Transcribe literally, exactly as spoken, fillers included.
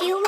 If you